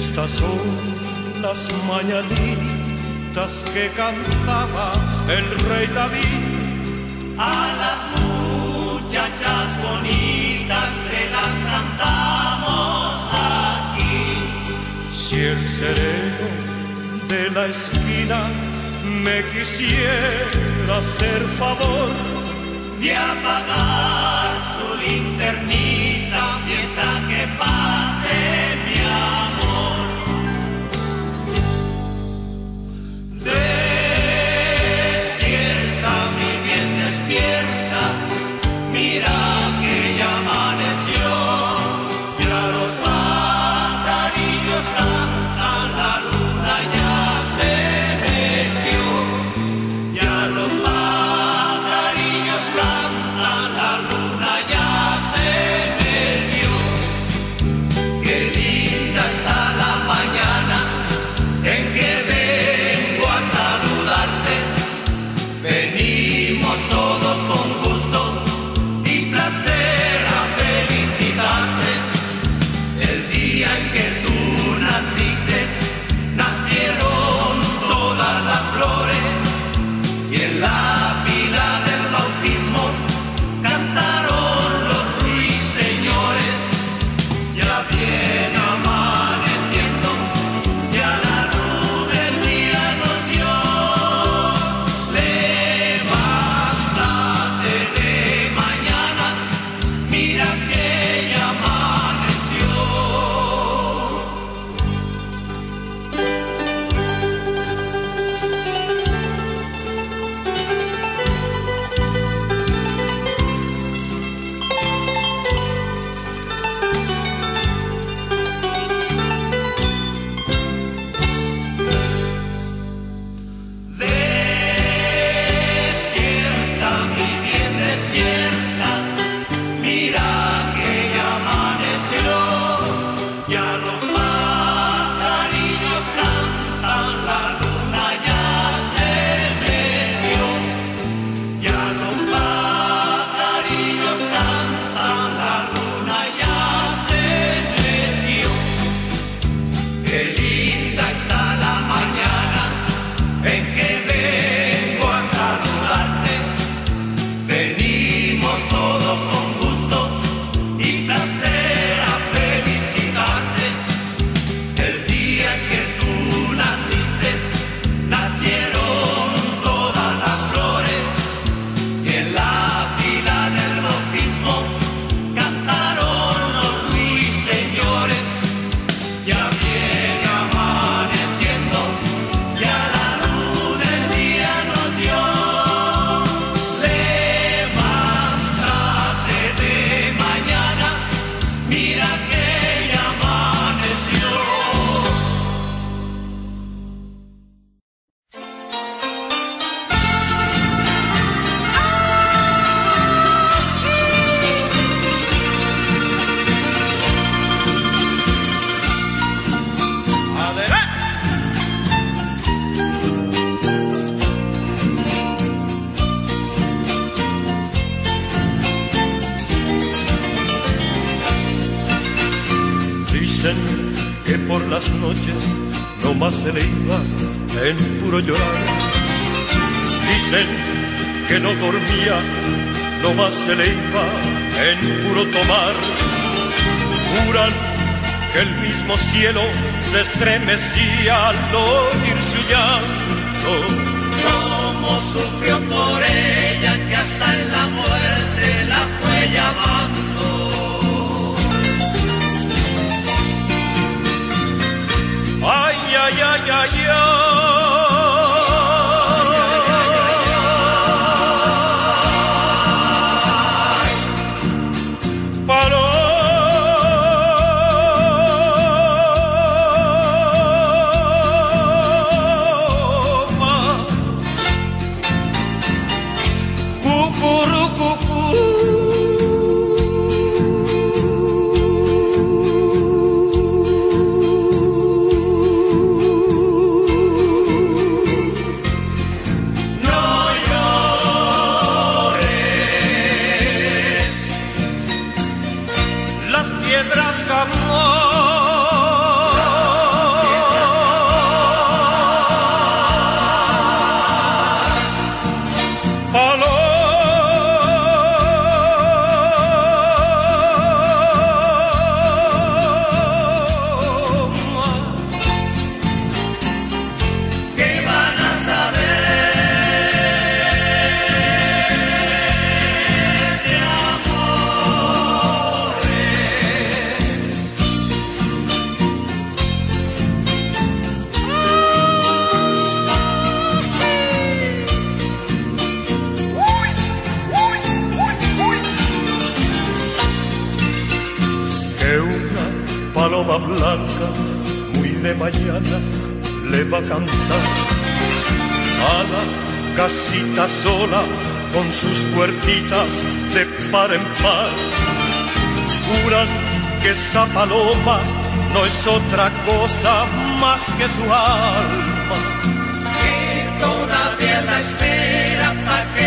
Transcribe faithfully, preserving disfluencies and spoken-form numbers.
Estas son las mañanitas que cantaba el rey David. A las muchachas bonitas se las cantamos aquí. Si el sereno de la esquina me quisiera hacer favor de apagar su linternita mientras que pase mi amor. Despierta, mi bien, despierta, mira que ya amaneció, ya los pajarillos cantan, la luna ya se metió, ya los pajarillos cantan, la luna ya se metió. Qué linda está la mañana en que vengo a saludarte, venimos todos con gusto y placer a felicitarte. El día en que tú naciste, nacieron todas las flores, y en la pila del bautismo cantaron los ruiseñores. Ya viene amaneciendo, ya la luz del día nos dio. Levántate de mañana, mira que ya amaneció. Despierta, mi bien, despierta, mira que ya amaneció, ya los pajarillos cantan, la luna ya se metió, ya los pajarillos cantan, la luna ya se metió. Qué linda está la mañana en que vengo a saludarte, venimos todos con gusto y placer a felicitarte. El día en que tú naciste, nacieron todas las flores, y en la pila del bautismo cantaron los ruiseñores. Ya viene amaneciendo, ya la luz del día nos dio. Levántate de mañana, mira que ya amaneció. Dicen que por las noches no más se le iba en puro llorar. Dicen que no dormía, no más se le iba en puro tomar. Juran que el mismo cielo se estremecía al oír su llanto. Cómo sufrió por ella, que hasta en la muerte la fue llamando. Ay, ay, ay, ay, ay. Paloma, cucurú, cucú. paloma blanca, muy de mañana, le va a cantar a la casita sola con sus puertitas de par en par. Juran que esa paloma no es otra cosa más que su alma, y todavía la espera pa' que